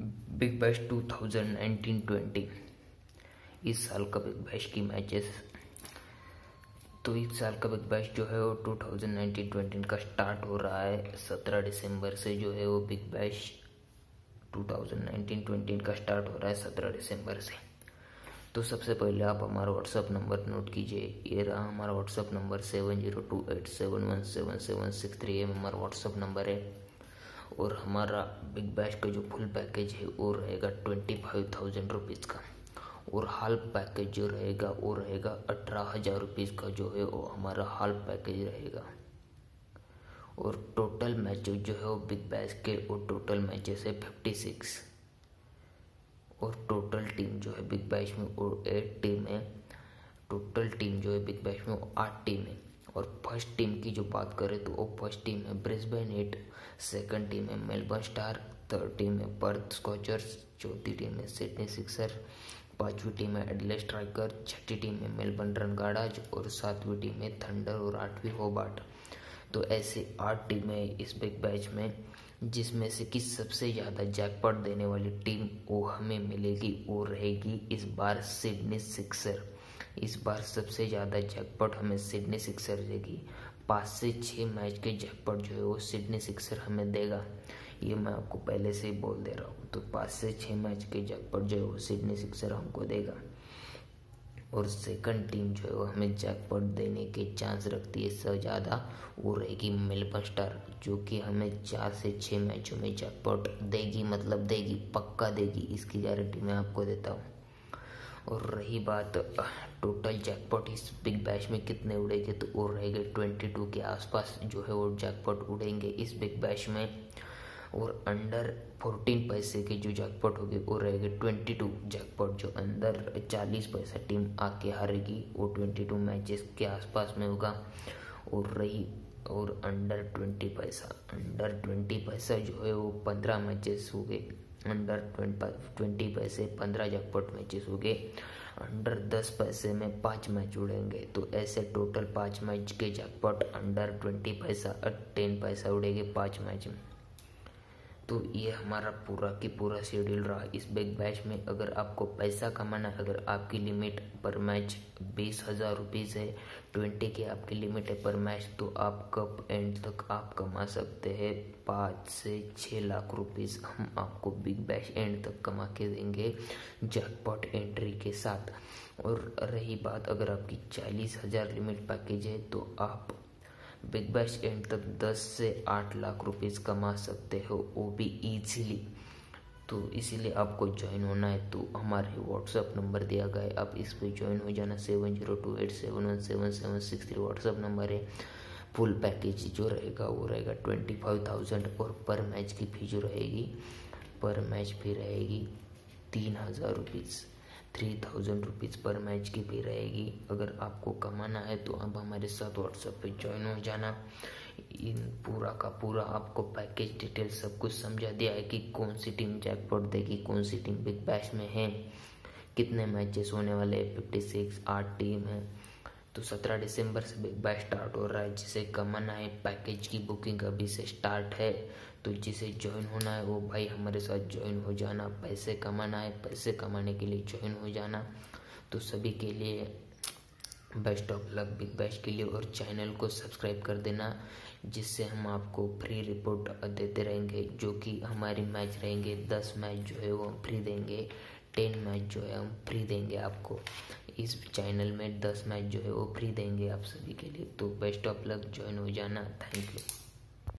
Big bash 2019-20 इस साल का बिग बैश की मैचेस। तो इस साल का बिग बैश जो है वो 2019-20 का स्टार्ट हो रहा है। 17 दिसंबर से जो है वो बिग बैश 2019-20 का स्टार्ट हो रहा है 17 दिसंबर से। तो सबसे पहले आप हमारा व्हाट्सअप नंबर नोट कीजिए। ये रहा हमारा व्हाट्सअप नंबर 7028717763 हमारा व्हाट्सअप नंबर है। और हमारा बिग बैश का जो फुल पैकेज है वो रहेगा 25,000 रुपीज़ का, और हाल्फ पैकेज जो रहेगा वो रहेगा 18,000 रुपीज़ का, जो है वो हमारा हाल्फ पैकेज रहेगा। और टोटल मैचेस जो है वो बिग बैश के और टोटल मैचेस है 56, और टोटल टीम जो है बिग बैश में और 8 टीम है। टोटल टीम जो है बिग बैश में 8 टीम है। और फर्स्ट टीम की जो बात करें तो वो फर्स्ट टीम है ब्रिस्बेन हीट, सेकंड टीम है मेलबर्न स्टार, थर्ड टीम है पर्थ स्कॉचर्स, चौथी टीम है सिडनी सिक्सर, पांचवी टीम है एडलेड स्ट्राइकर, छठी टीम है मेलबर्न रेनेगेड्स, और सातवीं टीम है थंडर, और आठवीं होबार्ट। तो ऐसे 8 टीमें इस बिग बैश में, जिसमें से कि सबसे ज़्यादा जैकपॉट देने वाली टीम वो हमें मिलेगी, वो रहेगी इस बार सिडनी सिक्सर। इस बार सबसे ज़्यादा जैकपॉट हमें सिडनी सिक्सर देगी। 5 से 6 मैच के जैकपॉट जो है वो सिडनी सिक्सर हमें देगा, ये मैं आपको पहले से ही बोल दे रहा हूँ। तो 5 से 6 मैच के जैकपॉट जो है वो सिडनी सिक्सर हमको देगा। और सेकंड टीम जो है वो हमें जैकपॉट देने के चांस रखती है सबसे ज़्यादा, वो रहेगी मेलबर्न स्टार, जो कि हमें 4 से 6 मैचों में जैकपॉट देगी, मतलब देगी, पक्का देगी, इसकी गारंटी मैं आपको देता हूँ। और रही बात टोटल जैकपॉट इस बिग बैश में कितने उड़ेंगे, तो वो रहेंगे 22 के आसपास जो है वो जैकपॉट उड़ेंगे इस बिग बैश में। और अंडर 14 पैसे के जो जैकपॉट होगी वो रहेगी 22 जैकपॉट, जो अंदर 40 पैसा टीम आके हारेगी वो 22 मैचेस के आसपास में होगा। और अंडर 20 पैसा जो है वो 15 मैचेस हो गए, अंडर 20 पैसे 15 जैकपॉट मैचेस हो गए। अंडर 10 पैसे में 5 मैच उड़ेंगे। तो ऐसे टोटल 5 मैच के जैकपॉट अंडर 20 पैसा 10 पैसा उड़ेंगे 5 मैच में। तो ये हमारा पूरा की पूरा शेड्यूल रहा इस बिग बैश में। अगर आपको पैसा कमाना है, अगर आपकी लिमिट पर मैच 20,000 रुपीज़ है, 20 की आपकी लिमिट है पर मैच, तो आप कप एंड तक आप कमा सकते हैं 5 से 6 लाख रुपीज़। हम आपको बिग बैश एंड तक कमा के देंगे जैकपॉट एंट्री के साथ। और रही बात, अगर आपकी 40,000 लिमिट पैकेज है, तो आप बिग बैश एंड तक 10 से 8 लाख रुपीज़ कमा सकते हो, वो भी ईजीली। तो इसीलिए आपको ज्वाइन होना है। तो हमारे व्हाट्सअप नंबर दिया गया है, आप इस पर ज्वाइन हो जाना। 7028717763 व्हाट्सअप नंबर है। फुल पैकेज जो रहेगा वो रहेगा 25,000, और पर मैच की फी जो रहेगी, पर मैच फी रहेगी 3,000 रुपीज़, 3,000 रुपीज़ पर मैच की भी रहेगी। अगर आपको कमाना है तो आप हमारे साथ व्हाट्सएप पे ज्वाइन हो जाना। इन पूरा का पूरा आपको पैकेज डिटेल सब कुछ समझा दिया है कि कौन सी टीम जैकपॉट देगी, कौन सी टीम बिग बैश में है, कितने मैचेस होने वाले हैं, 56, 8 टीम है। तो 17 दिसंबर से बिग बैश स्टार्ट हो रहा है। जिसे कमाना है, पैकेज की बुकिंग अभी से स्टार्ट है। तो जिसे ज्वाइन होना है वो भाई हमारे साथ ज्वाइन हो जाना। पैसे कमाना है, पैसे कमाने के लिए ज्वाइन हो जाना। तो सभी के लिए best of luck Big Bash के लिए। और चैनल को सब्सक्राइब कर देना, जिससे हम आपको फ्री रिपोर्ट देते रहेंगे, जो कि हमारी मैच रहेंगे। 10 मैच जो है वो हम फ्री देंगे, 10 मैच जो है हम फ्री देंगे आपको इस चैनल में। 10 मैच जो है वो फ्री देंगे आप सभी के लिए। तो बेस्ट ऑफ लक, ज्वाइन हो जाना। Thank you.